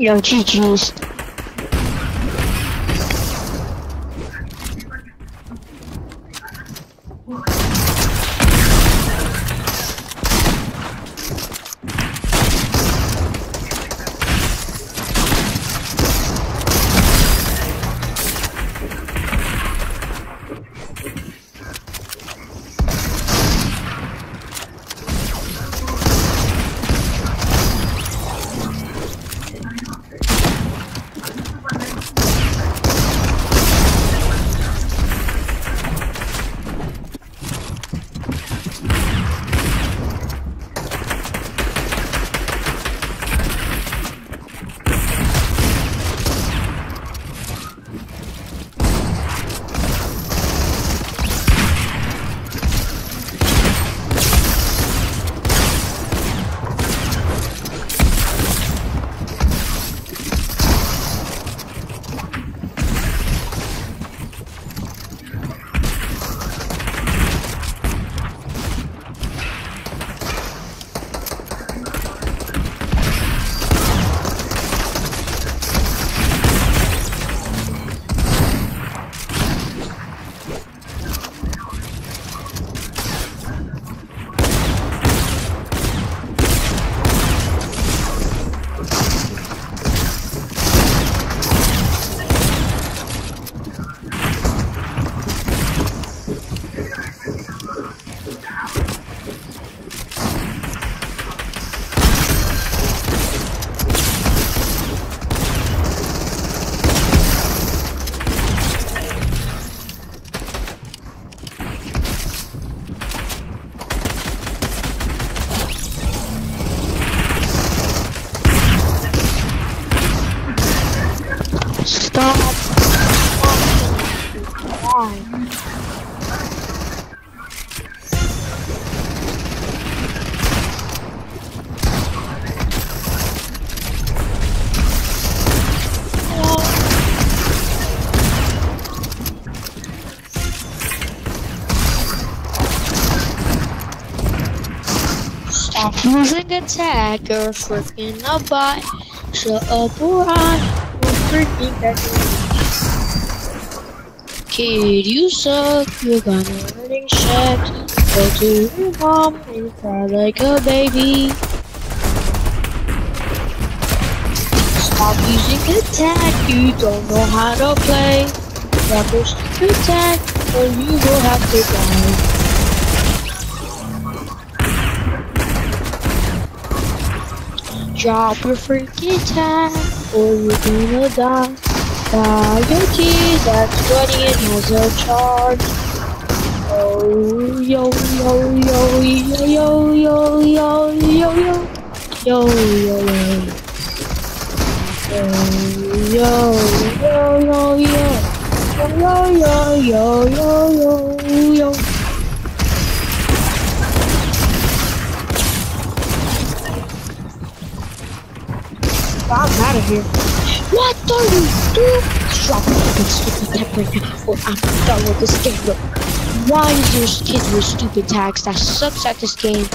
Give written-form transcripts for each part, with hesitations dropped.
Yo, GG's. Using attack or freaking a bot, shut up or I will freaking back away. Kid, you suck, you're gonna running shack. Go to your mom and cry like a baby. Stop using attack, you don't know how to play. Stop using attack or you will have to die. Drop your freaking tag, or you're gonna die. Die your key, that's bloody and has a charge. Oh, yo, yo, yo, yo, yo, yo, yo, yo, yo, yo, yo, yo, yo, yo, yo, yo, yo, yo, yo, yo, yo, yo, yo. I'm out of here. What do you do? Drop your fucking stupid tag right now, or I'm done with this game. Why is your skid with stupid tags? That sucks at this game.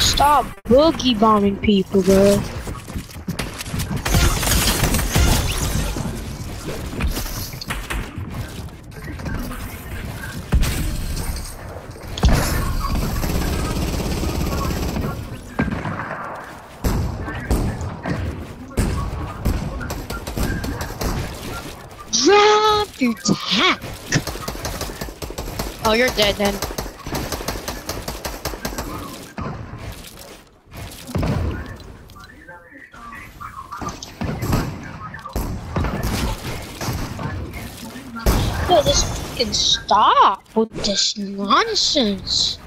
Stop boogie bombing people, bro. Drop your tack. Oh, you're dead then. Yo, this fucking stop with this nonsense.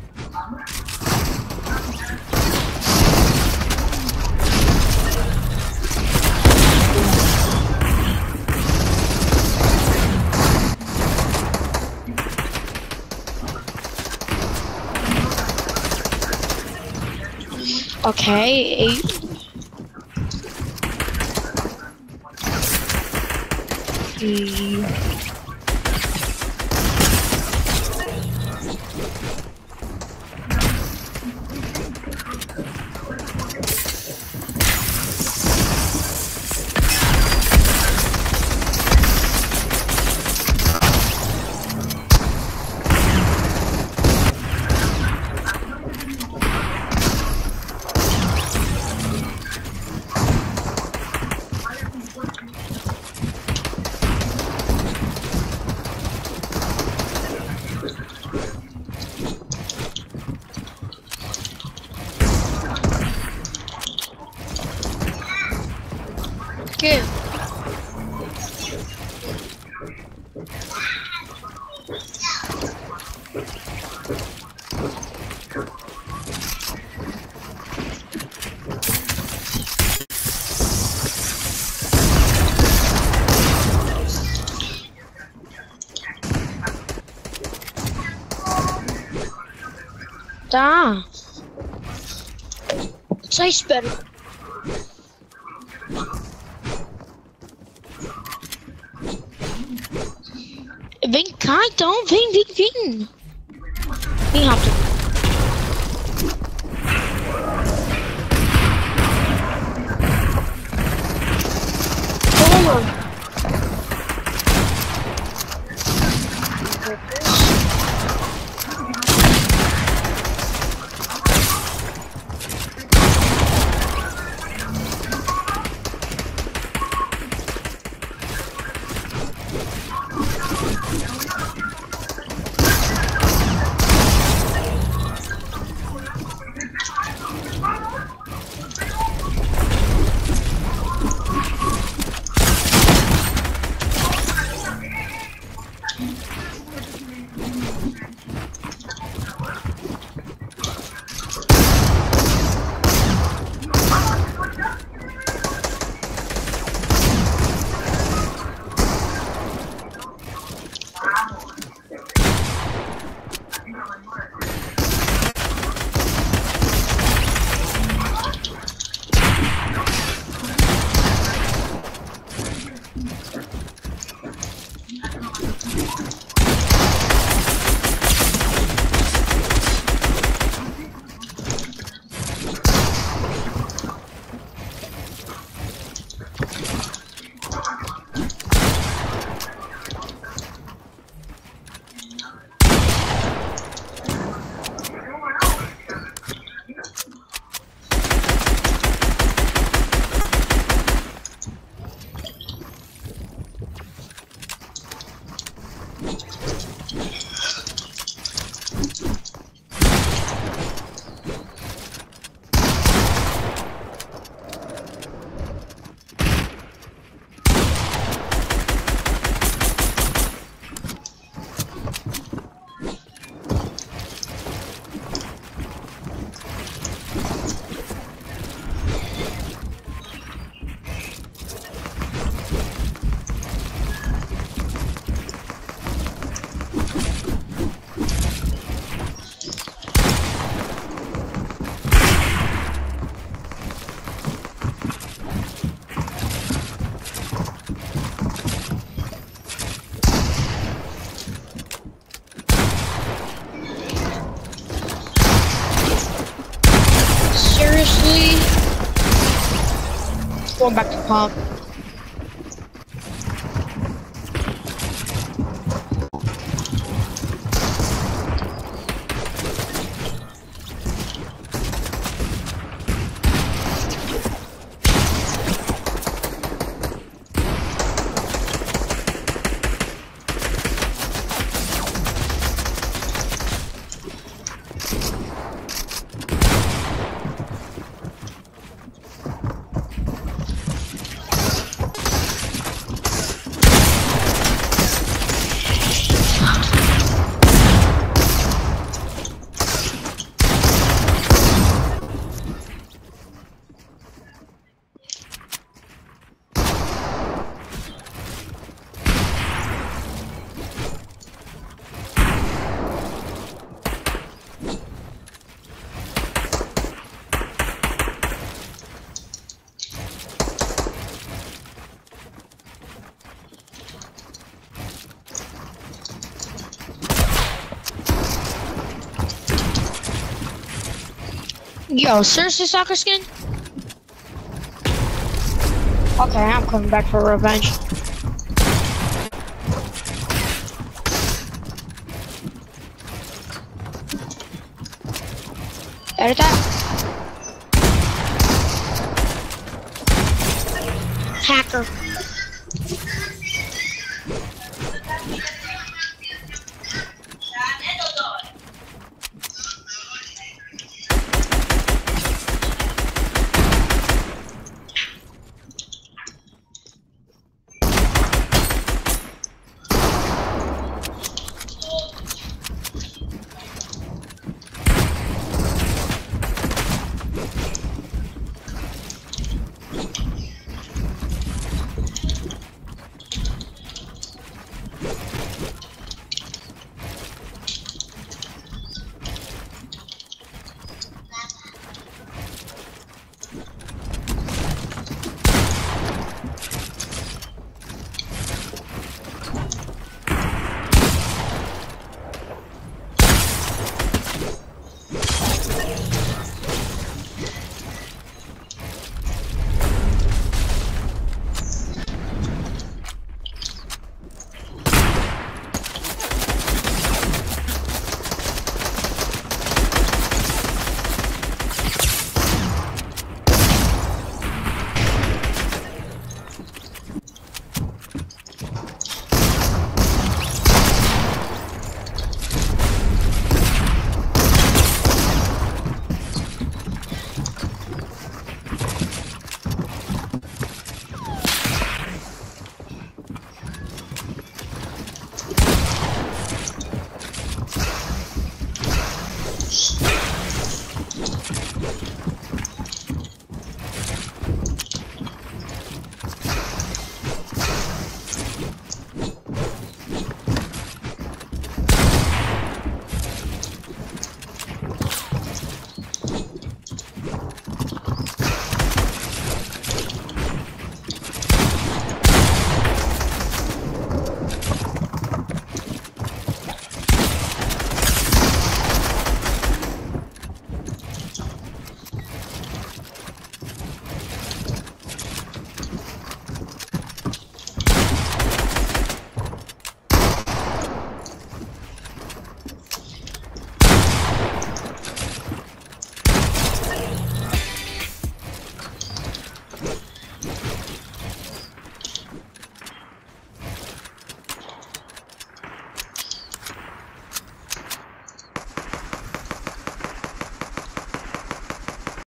Okay, 8. Good. It's ice better. Ving. We have to. Come on. Going back to pump. Yo, seriously, Soccer Skin? Okay, I'm coming back for revenge. Edit that. Hacker.